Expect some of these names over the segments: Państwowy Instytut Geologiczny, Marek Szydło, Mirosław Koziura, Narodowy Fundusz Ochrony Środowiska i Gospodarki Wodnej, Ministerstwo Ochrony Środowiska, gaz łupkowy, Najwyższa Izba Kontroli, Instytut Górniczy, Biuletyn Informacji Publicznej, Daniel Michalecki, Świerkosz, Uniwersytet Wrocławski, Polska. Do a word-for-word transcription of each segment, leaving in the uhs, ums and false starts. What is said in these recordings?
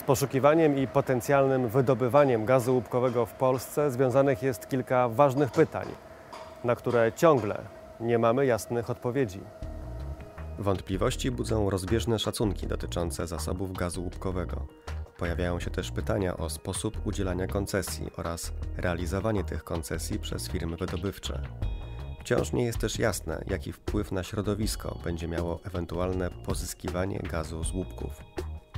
Z poszukiwaniem i potencjalnym wydobywaniem gazu łupkowego w Polsce związanych jest kilka ważnych pytań, na które ciągle nie mamy jasnych odpowiedzi. Wątpliwości budzą rozbieżne szacunki dotyczące zasobów gazu łupkowego. Pojawiają się też pytania o sposób udzielania koncesji oraz realizowanie tych koncesji przez firmy wydobywcze. Wciąż nie jest też jasne, jaki wpływ na środowisko będzie miało ewentualne pozyskiwanie gazu z łupków.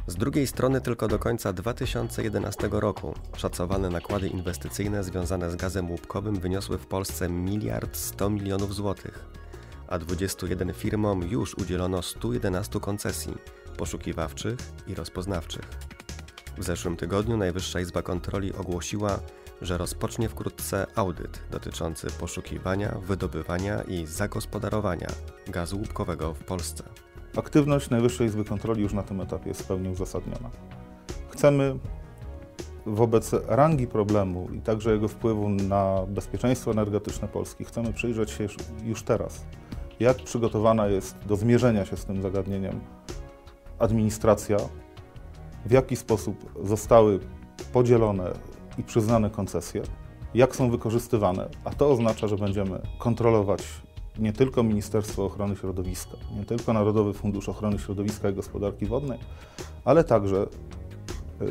Z drugiej strony tylko do końca dwa tysiące jedenastego roku szacowane nakłady inwestycyjne związane z gazem łupkowym wyniosły w Polsce miliard sto milionów złotych, a dwudziestu jeden firmom już udzielono stu jedenastu koncesji poszukiwawczych i rozpoznawczych. W zeszłym tygodniu Najwyższa Izba Kontroli ogłosiła, że rozpocznie wkrótce audyt dotyczący poszukiwania, wydobywania i zagospodarowania gazu łupkowego w Polsce. Aktywność Najwyższej Izby Kontroli już na tym etapie jest w pełni uzasadniona. Chcemy wobec rangi problemu i także jego wpływu na bezpieczeństwo energetyczne Polski, chcemy przyjrzeć się już teraz, jak przygotowana jest do zmierzenia się z tym zagadnieniem administracja, w jaki sposób zostały podzielone i przyznane koncesje, jak są wykorzystywane, a to oznacza, że będziemy kontrolować nie tylko Ministerstwo Ochrony Środowiska, nie tylko Narodowy Fundusz Ochrony Środowiska i Gospodarki Wodnej, ale także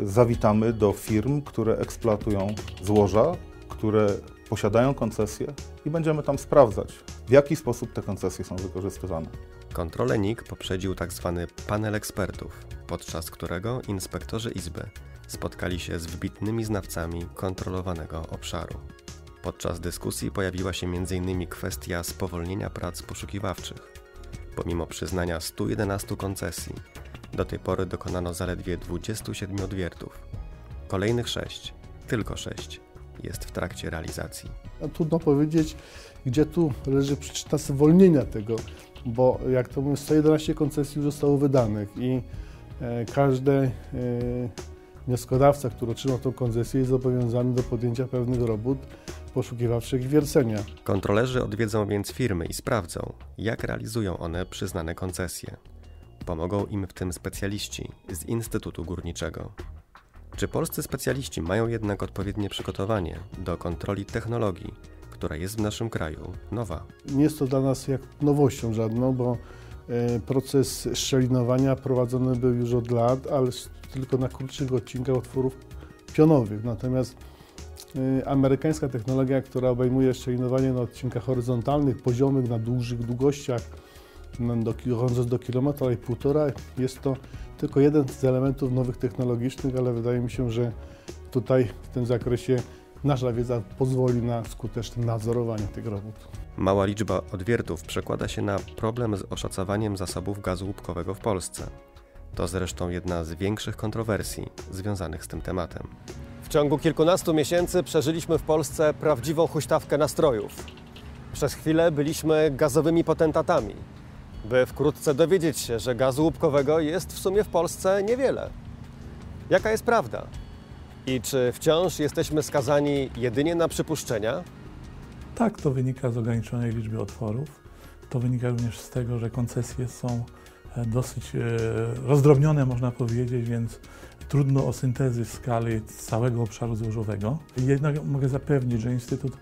zawitamy do firm, które eksploatują złoża, które posiadają koncesje i będziemy tam sprawdzać, w jaki sposób te koncesje są wykorzystywane. Kontrolę N I K poprzedził tzw. panel ekspertów, podczas którego inspektorzy Izby spotkali się z wybitnymi znawcami kontrolowanego obszaru. Podczas dyskusji pojawiła się między innymi kwestia spowolnienia prac poszukiwawczych. Pomimo przyznania stu jedenastu koncesji, do tej pory dokonano zaledwie dwudziestu siedmiu odwiertów. Kolejnych sześć, tylko sześć, jest w trakcie realizacji. Trudno powiedzieć, gdzie tu leży przyczyna spowolnienia tego, bo jak to mówię, sto jedenaście koncesji już zostało wydanych i e, każdy e, wnioskodawca, który otrzymał tą koncesję, jest zobowiązany do podjęcia pewnych robót poszukiwawczych i wiercenia. Kontrolerzy odwiedzą więc firmy i sprawdzą, jak realizują one przyznane koncesje. Pomogą im w tym specjaliści z Instytutu Górniczego. Czy polscy specjaliści mają jednak odpowiednie przygotowanie do kontroli technologii, która jest w naszym kraju nowa? Nie jest to dla nas jak nowością żadną, bo proces szczelinowania prowadzony był już od lat, ale tylko na krótszych odcinkach otworów pionowych. Natomiast amerykańska technologia, która obejmuje szczelinowanie na odcinkach horyzontalnych, poziomych, na dłuższych długościach, chodząc do kilometra i półtora, jest to tylko jeden z elementów nowych technologicznych, ale wydaje mi się, że tutaj w tym zakresie nasza wiedza pozwoli na skuteczne nadzorowanie tych robót. Mała liczba odwiertów przekłada się na problem z oszacowaniem zasobów gazu łupkowego w Polsce. To zresztą jedna z większych kontrowersji związanych z tym tematem. W ciągu kilkunastu miesięcy przeżyliśmy w Polsce prawdziwą huśtawkę nastrojów. Przez chwilę byliśmy gazowymi potentatami, by wkrótce dowiedzieć się, że gazu łupkowego jest w sumie w Polsce niewiele. Jaka jest prawda? I czy wciąż jesteśmy skazani jedynie na przypuszczenia? Tak, to wynika z ograniczonej liczby otworów. To wynika również z tego, że koncesje są dosyć rozdrobnione, można powiedzieć, więc trudno o syntezy skali całego obszaru złożowego. Jednak mogę zapewnić, że Instytut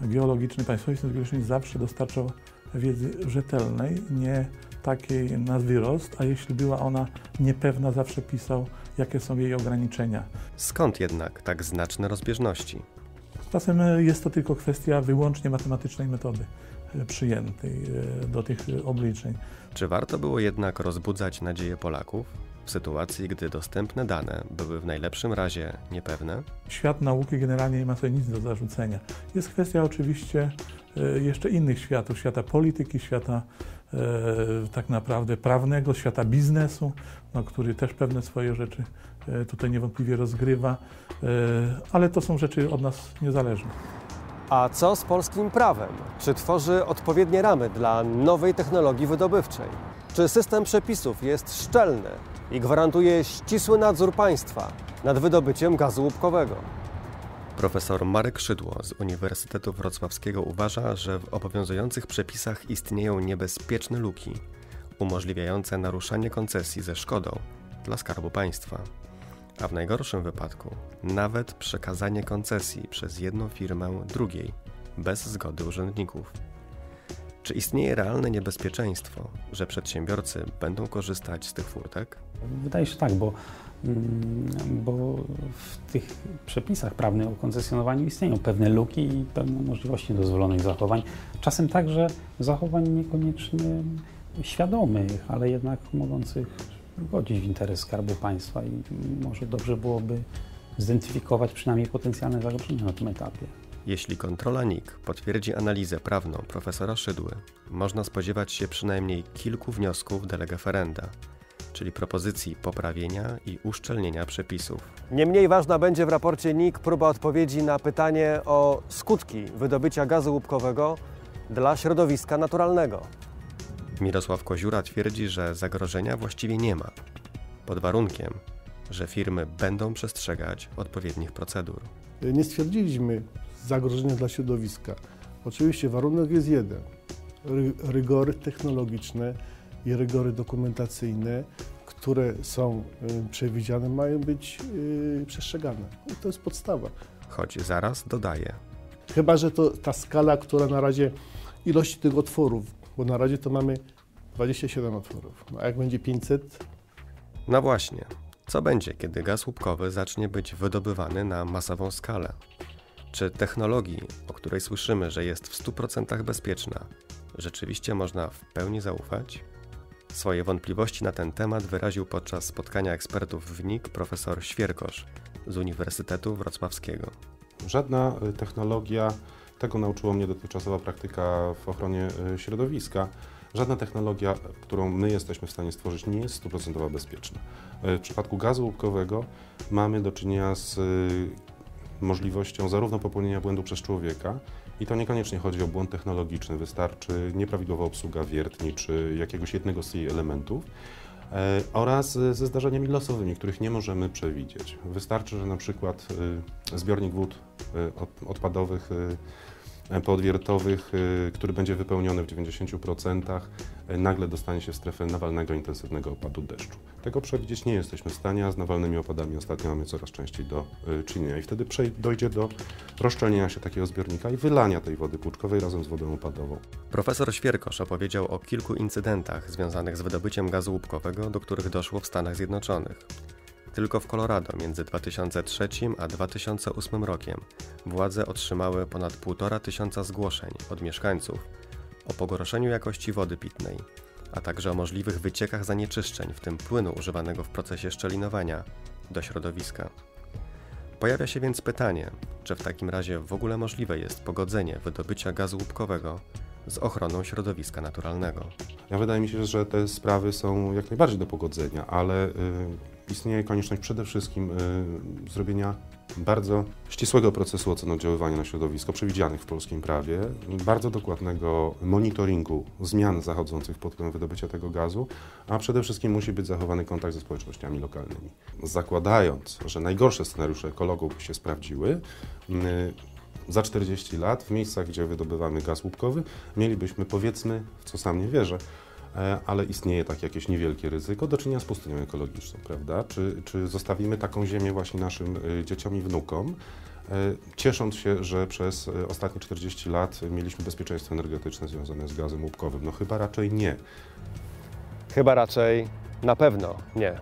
Geologiczny, Państwowy Instytut Geologiczny zawsze dostarczał wiedzy rzetelnej, nie takiej na wyrost, a jeśli była ona niepewna, zawsze pisał, jakie są jej ograniczenia. Skąd jednak tak znaczne rozbieżności? Czasem jest to tylko kwestia wyłącznie matematycznej metody przyjętej do tych obliczeń. Czy warto było jednak rozbudzać nadzieję Polaków w sytuacji, gdy dostępne dane były w najlepszym razie niepewne? Świat nauki generalnie nie ma sobie nic do zarzucenia. Jest kwestia oczywiście jeszcze innych światów, świata polityki, świata e, tak naprawdę prawnego, świata biznesu, no, który też pewne swoje rzeczy e, tutaj niewątpliwie rozgrywa, e, ale to są rzeczy od nas niezależne. A co z polskim prawem? Czy tworzy odpowiednie ramy dla nowej technologii wydobywczej? Czy system przepisów jest szczelny i gwarantuje ścisły nadzór państwa nad wydobyciem gazu łupkowego? Profesor Marek Szydło z Uniwersytetu Wrocławskiego uważa, że w obowiązujących przepisach istnieją niebezpieczne luki, umożliwiające naruszanie koncesji ze szkodą dla Skarbu Państwa. a w najgorszym wypadku nawet przekazanie koncesji przez jedną firmę drugiej, bez zgody urzędników. Czy istnieje realne niebezpieczeństwo, że przedsiębiorcy będą korzystać z tych furtek? Wydaje się tak, bo, bo w tych przepisach prawnych o koncesjonowaniu istnieją pewne luki i pewne możliwości dozwolonych zachowań. Czasem także zachowań niekoniecznie świadomych, ale jednak mogących godzić w interes Skarbu Państwa i może dobrze byłoby zidentyfikować przynajmniej potencjalne zagrożenia na tym etapie. Jeśli kontrola N I K potwierdzi analizę prawną profesora Szydły, można spodziewać się przynajmniej kilku wniosków de lege ferenda, czyli propozycji poprawienia i uszczelnienia przepisów. Nie mniej ważna będzie w raporcie N I K próba odpowiedzi na pytanie o skutki wydobycia gazu łupkowego dla środowiska naturalnego. Mirosław Koziura twierdzi, że zagrożenia właściwie nie ma, pod warunkiem, że firmy będą przestrzegać odpowiednich procedur. Nie stwierdziliśmy zagrożenia dla środowiska. Oczywiście warunek jest jeden. Rygory technologiczne i rygory dokumentacyjne, które są przewidziane, mają być przestrzegane. I to jest podstawa. Choć zaraz dodaje. Chyba że to ta skala, która na razie ilości tych otworów, bo na razie to mamy dwadzieścia siedem otworów. A jak będzie pięćset? No właśnie. Co będzie, kiedy gaz łupkowy zacznie być wydobywany na masową skalę? Czy technologii, o której słyszymy, że jest w stu procentach bezpieczna, rzeczywiście można w pełni zaufać? Swoje wątpliwości na ten temat wyraził podczas spotkania ekspertów w N I K profesor Świerkosz z Uniwersytetu Wrocławskiego. Żadna technologia, tego nauczyła mnie dotychczasowa praktyka w ochronie środowiska, żadna technologia, którą my jesteśmy w stanie stworzyć, nie jest stu procentach bezpieczna. W przypadku gazu łupkowego mamy do czynienia z możliwością zarówno popełnienia błędu przez człowieka, i to niekoniecznie chodzi o błąd technologiczny, wystarczy nieprawidłowa obsługa wiertni czy jakiegoś jednego z jej elementów, oraz ze zdarzeniami losowymi, których nie możemy przewidzieć. Wystarczy, że na przykład zbiornik wód odpadowych, podwiertowych, który będzie wypełniony w dziewięćdziesięciu procentach, nagle dostanie się w strefę nawalnego, intensywnego opadu deszczu. Tego przewidzieć nie jesteśmy w stanie, a z nawalnymi opadami ostatnio mamy coraz częściej do czynienia. I wtedy dojdzie do rozszczelnienia się takiego zbiornika i wylania tej wody płuczkowej razem z wodą opadową. Profesor Świerkosz opowiedział o kilku incydentach związanych z wydobyciem gazu łupkowego, do których doszło w Stanach Zjednoczonych. Tylko w Colorado między dwa tysiące trzecim a dwa tysiące ósmym rokiem władze otrzymały ponad półtora tysiąca zgłoszeń od mieszkańców o pogorszeniu jakości wody pitnej, a także o możliwych wyciekach zanieczyszczeń, w tym płynu używanego w procesie szczelinowania, do środowiska. Pojawia się więc pytanie, czy w takim razie w ogóle możliwe jest pogodzenie wydobycia gazu łupkowego z ochroną środowiska naturalnego. Ja wydaje mi się, że te sprawy są jak najbardziej do pogodzenia, ale y, istnieje konieczność przede wszystkim y, zrobienia bardzo ścisłego procesu ocen oddziaływania na środowisko przewidzianych w polskim prawie, bardzo dokładnego monitoringu zmian zachodzących pod wpływem wydobycia tego gazu, a przede wszystkim musi być zachowany kontakt ze społecznościami lokalnymi. Zakładając, że najgorsze scenariusze ekologów się sprawdziły, y, za czterdzieści lat w miejscach, gdzie wydobywamy gaz łupkowy, mielibyśmy, powiedzmy, w co sam nie wierzę, ale istnieje tak jakieś niewielkie ryzyko, do czynienia z pustynią ekologiczną, prawda? Czy, czy zostawimy taką ziemię właśnie naszym dzieciom i wnukom, ciesząc się, że przez ostatnie czterdzieści lat mieliśmy bezpieczeństwo energetyczne związane z gazem łupkowym? No chyba raczej nie. Chyba raczej na pewno nie.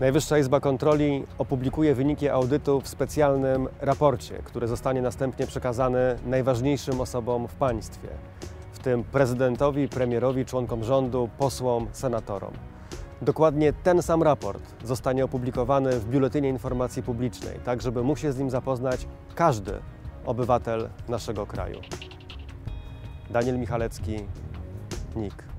Najwyższa Izba Kontroli opublikuje wyniki audytu w specjalnym raporcie, który zostanie następnie przekazany najważniejszym osobom w państwie, w tym prezydentowi, premierowi, członkom rządu, posłom, senatorom. Dokładnie ten sam raport zostanie opublikowany w Biuletynie Informacji Publicznej, tak żeby mógł się z nim zapoznać każdy obywatel naszego kraju. Daniel Michalecki, N I K.